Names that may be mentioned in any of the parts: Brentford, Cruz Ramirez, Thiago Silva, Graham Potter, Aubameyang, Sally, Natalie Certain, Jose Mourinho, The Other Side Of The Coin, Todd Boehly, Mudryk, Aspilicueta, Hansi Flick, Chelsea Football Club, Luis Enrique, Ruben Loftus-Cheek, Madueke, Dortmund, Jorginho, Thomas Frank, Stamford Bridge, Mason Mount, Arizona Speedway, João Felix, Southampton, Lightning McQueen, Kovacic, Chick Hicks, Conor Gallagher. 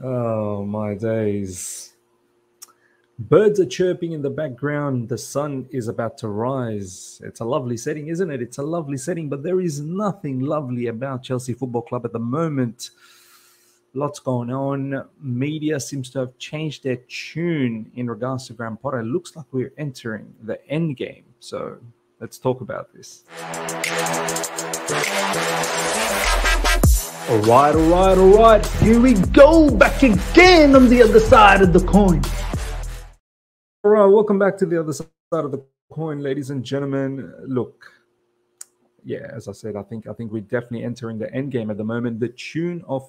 Oh, my days. Birds are chirping in the background. The sun is about to rise. It's a lovely setting, isn't it? It's a lovely setting, but there is nothing lovely about Chelsea Football Club at the moment. Lots going on. Media seems to have changed their tune in regards to Graham Potter. It looks like we're entering the end game. So let's talk about this. All right. Here we go. Back again on the other side of the coin. All right, welcome back to the other side of the coin, ladies and gentlemen. Look, yeah, as I said, I think we're definitely entering the end game at the moment. The tune of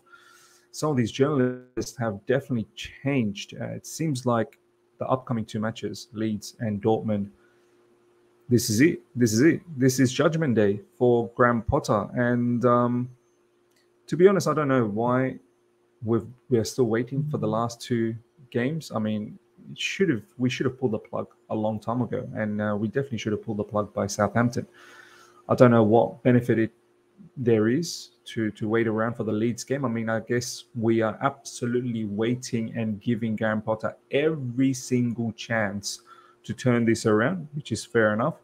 some of these journalists have definitely changed. It seems like the upcoming two matches, Leeds and Dortmund, this is it. This is it. This is Judgment Day for Graham Potter. And to be honest, I don't know why we're still waiting for the last two games. I mean, we should have pulled the plug a long time ago, and we definitely should have pulled the plug by Southampton. I don't know what benefit there is to wait around for the Leeds game. I mean, I guess we are absolutely waiting and giving Graham Potter every single chance to turn this around, which is fair enough.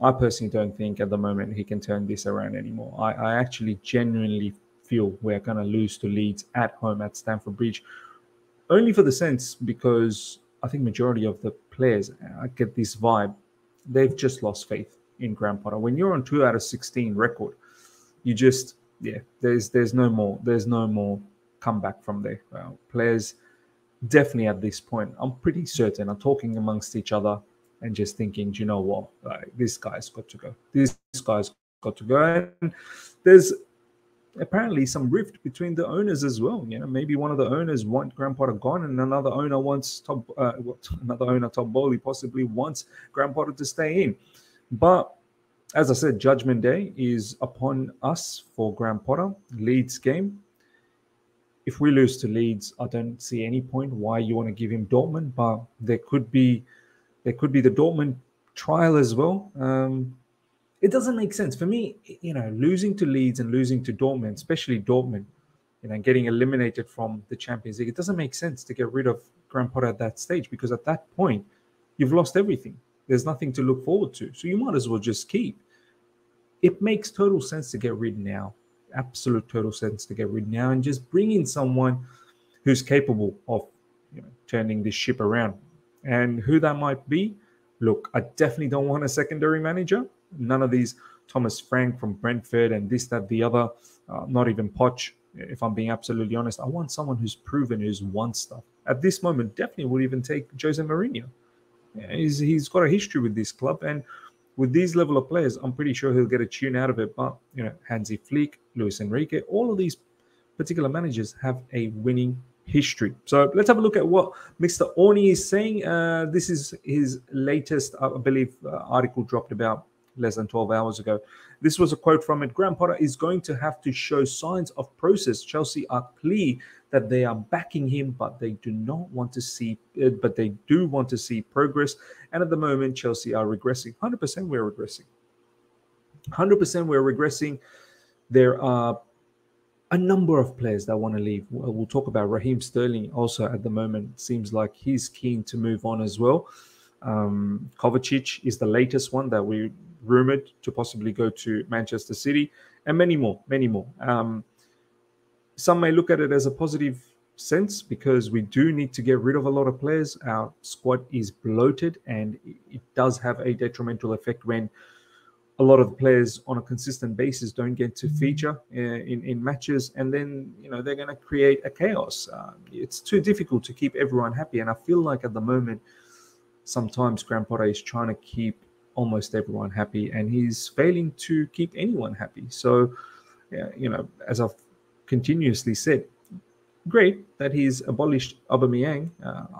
I personally don't think at the moment he can turn this around anymore. I actually genuinely feel we're going to lose to Leeds at home at Stamford Bridge, only for the sense because I think majority of the players, I get this vibe, they've just lost faith in Graham Potter. When you're on 2 out of 16 record, you just, yeah, there's no more comeback from there. Well, players definitely at this point, I'm pretty certain, are talking amongst each other and just thinking, do you know what, like, this guy's got to go. This guy's got to go. And there's apparently some rift between the owners as well. You know, maybe one of the owners wants Graham Potter gone, and another owner wants Todd Boehly possibly wants Graham Potter to stay in. But as I said, Judgment Day is upon us for Graham Potter. Leeds game, if we lose to Leeds, I don't see any point why you want to give him Dortmund, but there could be the Dortmund trial as well. It doesn't make sense. For me, you know, losing to Leeds and losing to Dortmund, especially Dortmund, you know, getting eliminated from the Champions League, it doesn't make sense to get rid of Graham Potter at that stage, because at that point, you've lost everything. There's nothing to look forward to. So you might as well just keep. It makes total sense to get rid now. Absolute total sense to get rid now and just bring in someone who's capable of, you know, turning this ship around. And who that might be, look, I definitely don't want a secondary manager. None of these Thomas Frank from Brentford and this, that, the other, not even Poch, if I'm being absolutely honest. I want someone who's proven, who's won stuff. At this moment, definitely would even take Jose Mourinho. Yeah, he's got a history with this club, and with these level of players, I'm pretty sure he'll get a tune out of it. But, you know, Hansi Flick, Luis Enrique, all of these particular managers have a winning history. So let's have a look at what Mr. Orney is saying. This is his latest, I believe, article dropped about less than 12 hours ago. This was a quote from it. Graham Potter is going to have to show signs of process. Chelsea are clear that they are backing him, but they do not want to see it, but they do want to see progress. And at the moment, Chelsea are regressing. 100% we're regressing. 100% we're regressing. There are a number of players that want to leave. We'll talk about Raheem Sterling also at the moment. Seems like he's keen to move on as well. Kovacic is the latest one that we rumored to possibly go to Manchester City, and many more. Some may look at it as a positive sense, because we do need to get rid of a lot of players. Our squad is bloated, and it does have a detrimental effect when a lot of players on a consistent basis don't get to feature in matches, and then, you know, they're going to create a chaos. It's too difficult to keep everyone happy, and I feel like at the moment sometimes Graham Potter is trying to keep almost everyone happy, and he's failing to keep anyone happy. So, you know, as I've continuously said, great that he's abolished Aubameyang.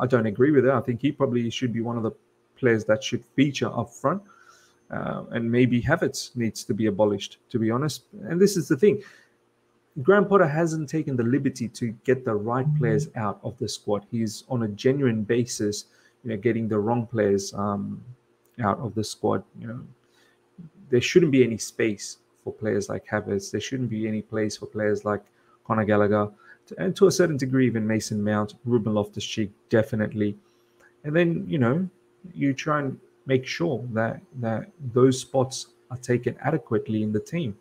I don't agree with that. I think he probably should be one of the players that should feature up front, and maybe Havertz needs to be abolished, to be honest. And this is the thing. Graham Potter hasn't taken the liberty to get the right players out of the squad. He's on a genuine basis, you know, getting the wrong players out of the squad. You know, there shouldn't be any space for players like Havertz. There shouldn't be any place for players like Conor Gallagher. and to a certain degree, even Mason Mount, Ruben Loftus-Cheek, definitely. And then, you know, you try and make sure that those spots are taken adequately in the team.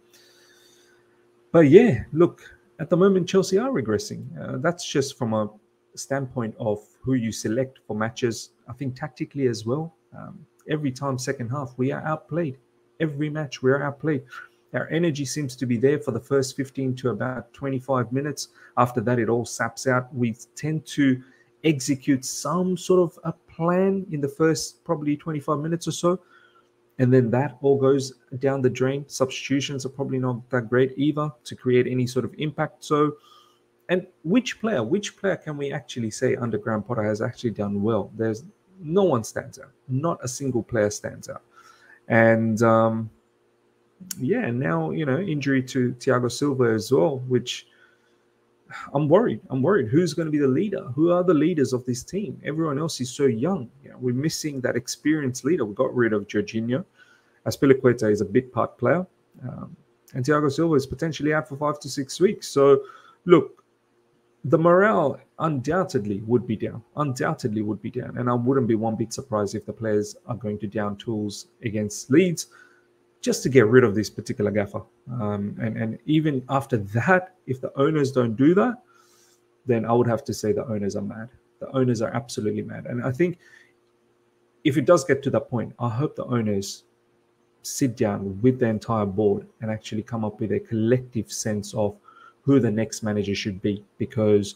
But yeah, look, at the moment, Chelsea are regressing. That's just from a standpoint of who you select for matches. I think tactically as well, every time second half, we are outplayed. Every match, we are outplayed. Our energy seems to be there for the first 15 to about 25 minutes. After that, it all saps out. We tend to execute some sort of a plan in the first probably 25 minutes or so. And then that all goes down the drain. Substitutions are probably not that great either to create any sort of impact. So, and which player can we actually say under Graham Potter has actually done well? There's no one stands out. Not a single player stands out. And yeah, now, you know, injury to Thiago Silva as well, which I'm worried. I'm worried. Who's going to be the leader? Who are the leaders of this team? Everyone else is so young. You know, we're missing that experienced leader. We got rid of Jorginho. Aspilicueta is a bit part player. And Thiago Silva is potentially out for 5 to 6 weeks. So, look, the morale undoubtedly would be down. Undoubtedly would be down. And I wouldn't be one bit surprised if the players are going to down tools against Leeds, just to get rid of this particular gaffer. And even after that, if the owners don't do that, then I would have to say the owners are mad. The owners are absolutely mad. And I think if it does get to that point, I hope the owners sit down with the entire board and actually come up with a collective sense of who the next manager should be. Because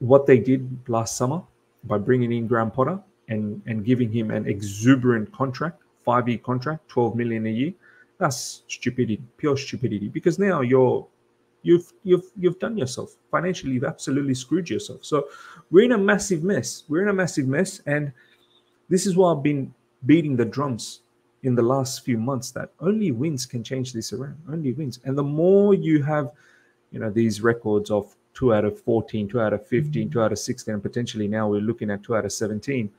what they did last summer by bringing in Graham Potter and giving him an exuberant contract, 5-year contract, 12 million a year. That's stupidity, pure stupidity. Because now you've done yourself financially. You've absolutely screwed yourself. So we're in a massive mess. We're in a massive mess, and this is why I've been beating the drums in the last few months that only wins can change this around. Only wins. And the more you have, you know, these records of 2 out of 14, 2 out of 15, 2 out of 16, and potentially now we're looking at 2 out of 17.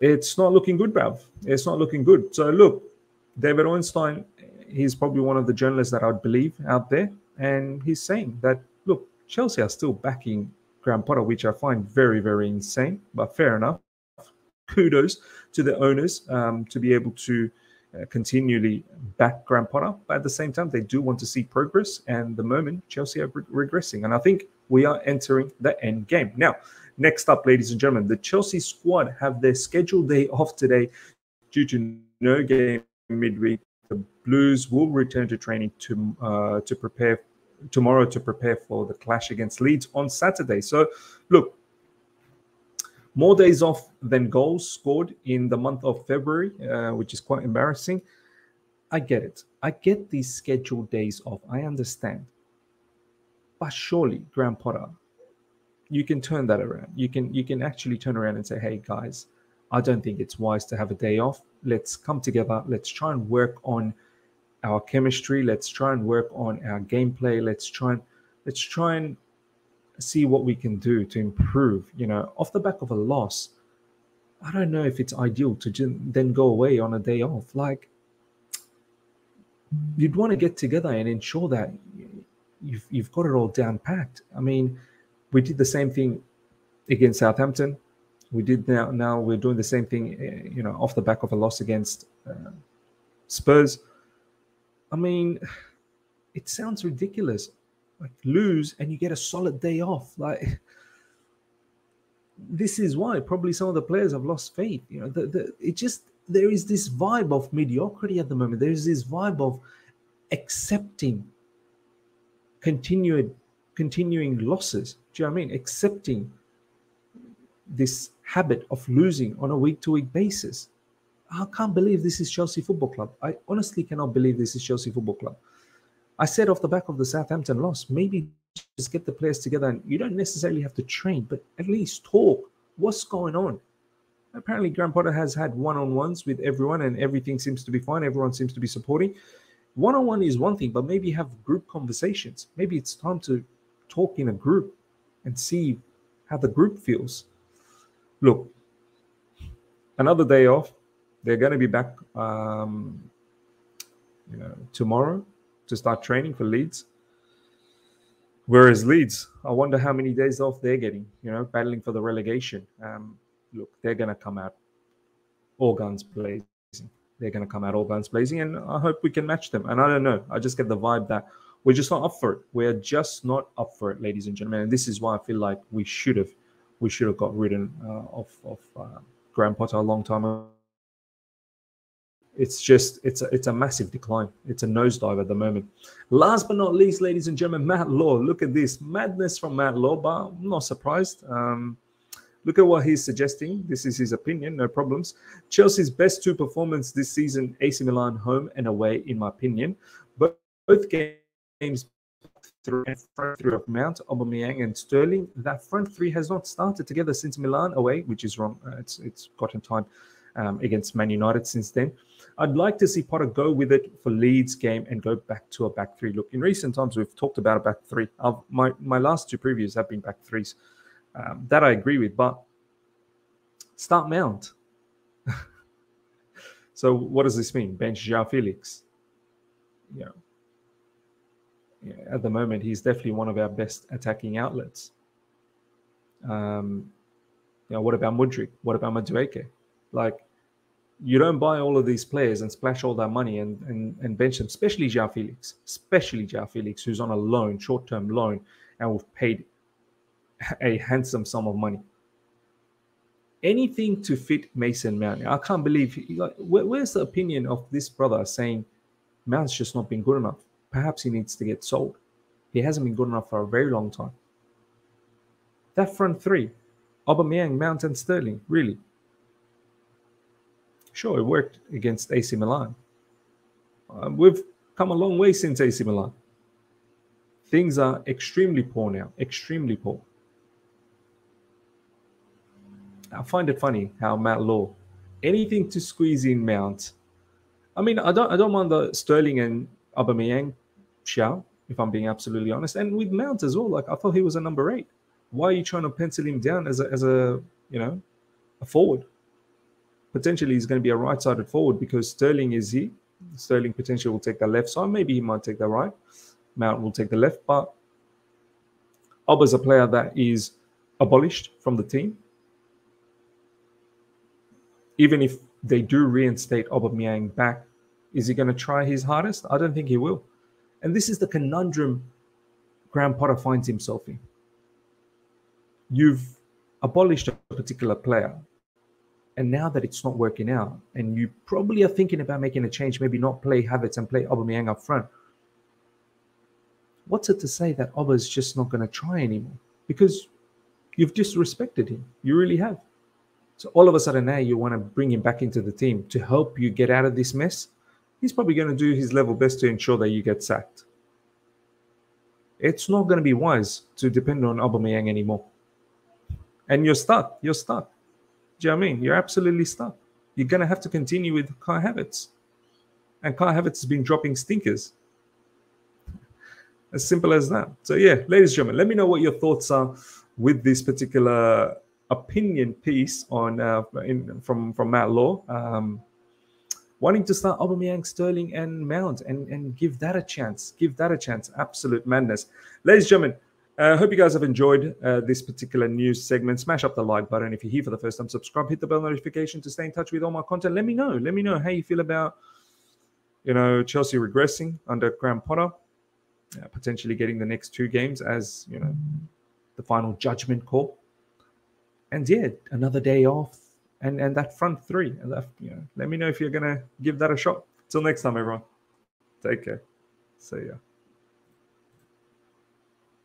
It's not looking good, bruv. It's not looking good. So, look, David Ornstein, he's probably one of the journalists that I'd believe out there. And he's saying that, look, Chelsea are still backing Graham Potter, which I find very, very insane. But fair enough. Kudos to the owners to be able to continually back Graham Potter. But at the same time, they do want to see progress. And the moment, Chelsea are regressing. And I think we are entering the end game. Now, next up, ladies and gentlemen, the Chelsea squad have their scheduled day off today due to no game midweek. The Blues will return to training to prepare tomorrow to prepare for the clash against Leeds on Saturday. So, look, more days off than goals scored in the month of February, which is quite embarrassing. I get it. I get these scheduled days off. I understand. But surely, Graham Potter, you can turn that around. You can actually turn around and say, hey, guys, I don't think it's wise to have a day off. Let's come together. Let's try and work on our chemistry. Let's try and work on our gameplay. Let's try and see what we can do to improve. You know, off the back of a loss, I don't know if it's ideal to then go away on a day off. Like, you'd want to get together and ensure that you've got it all down packed. I mean, we did the same thing against Southampton. We did now we're doing the same thing, you know, off the back of a loss against Spurs. I mean, it sounds ridiculous. Like, lose and you get a solid day off. Like, this is why probably some of the players have lost faith. You know, there is this vibe of mediocrity at the moment. There is this vibe of accepting continuing losses. Do you know what I mean? Accepting this habit of losing on a week-to-week basis. I can't believe this is Chelsea Football Club. I honestly cannot believe this is Chelsea Football Club. I said off the back of the Southampton loss, maybe just get the players together, and you don't necessarily have to train, but at least talk. What's going on? Apparently, Graham Potter has had one-on-ones with everyone, and everything seems to be fine. Everyone seems to be supporting. One-on-one is one thing, but maybe have group conversations. Maybe it's time to talk in a group and see how the group feels. Look, another day off. They're going to be back tomorrow to start training for Leeds. Whereas Leeds, I wonder how many days off they're getting, you know, battling for the relegation. Look, they're going to come out all guns blazing. They're going to come out all guns blazing, and I hope we can match them. And I don't know. I just get the vibe that we're just not up for it. We're just not up for it, ladies and gentlemen. And this is why I feel like we should have got rid of Graham Potter a long time ago. It's just, it's a massive decline. It's a nosedive at the moment. Last but not least, ladies and gentlemen, Matt Law. Look at this madness from Matt Law, but I'm not surprised. Look at what he's suggesting. This is his opinion, no problems. Chelsea's best two performance this season, AC Milan home and away, in my opinion. But both games through and front three of Mount, Aubameyang and Sterling. That front three has not started together since Milan away, which is wrong. It's gotten time against Man United since then. I'd like to see Potter go with it for Leeds game and go back to a back three. Look, in recent times, we've talked about a back three. My last two previews have been back threes. That I agree with, but start Mount. So what does this mean? Bench João Felix. You know, yeah, at the moment, he's definitely one of our best attacking outlets. You know, what about Mudryk? What about Madueke? Like, you don't buy all of these players and splash all that money and bench them, especially João Felix, who's on a loan, short-term loan, and we've paid a handsome sum of money. Anything to fit Mason Mount. I can't believe, like, where's the opinion of this brother saying Mount's just not been good enough? Perhaps he needs to get sold. He hasn't been good enough for a very long time. That front three, Aubameyang, Mount and Sterling, really. Sure, it worked against AC Milan. We've come a long way since AC Milan. Things are extremely poor now, extremely poor. I find it funny how Matt Law, anything to squeeze in Mount. I mean, I don't mind the Sterling and Aubameyang shout, if I'm being absolutely honest. And with Mount as well, like, I thought he was a number 8. Why are you trying to pencil him down as a you know, a forward? Potentially, he's going to be a right-sided forward because Sterling is here. Sterling potentially will take the left side. Maybe he might take the right. Mount will take the left. But Aubameyang's a player that is abolished from the team. Even if they do reinstate Aubameyang back, is he going to try his hardest? I don't think he will. And this is the conundrum Graham Potter finds himself in. You've abolished a particular player. And now that it's not working out, and you probably are thinking about making a change, maybe not play Havertz and play Aubameyang up front. What's it to say that Aubameyang's just not going to try anymore? Because you've disrespected him. You really have. So all of a sudden now you want to bring him back into the team to help you get out of this mess. He's probably going to do his level best to ensure that you get sacked. It's not going to be wise to depend on Aubameyang anymore. And you're stuck. You're stuck. Do you know what I mean? You're absolutely stuck. You're going to have to continue with Kai Havertz. And Kai Havertz has been dropping stinkers. As simple as that. So yeah, ladies and gentlemen, let me know what your thoughts are with this particular opinion piece on from Matt Law. Wanting to start Aubameyang, Sterling and Mount and give that a chance. Give that a chance. Absolute madness. Ladies and gentlemen, I hope you guys have enjoyed this particular news segment. Smash up the like button. If you're here for the first time, subscribe, hit the bell notification to stay in touch with all my content. Let me know how you feel about, you know, Chelsea regressing under Graham Potter, potentially getting the next 2 games as, you know, the final judgment call. And yeah, another day off and that front three. And that, you know, let me know if you're going to give that a shot. Till next time, everyone. Take care. See ya.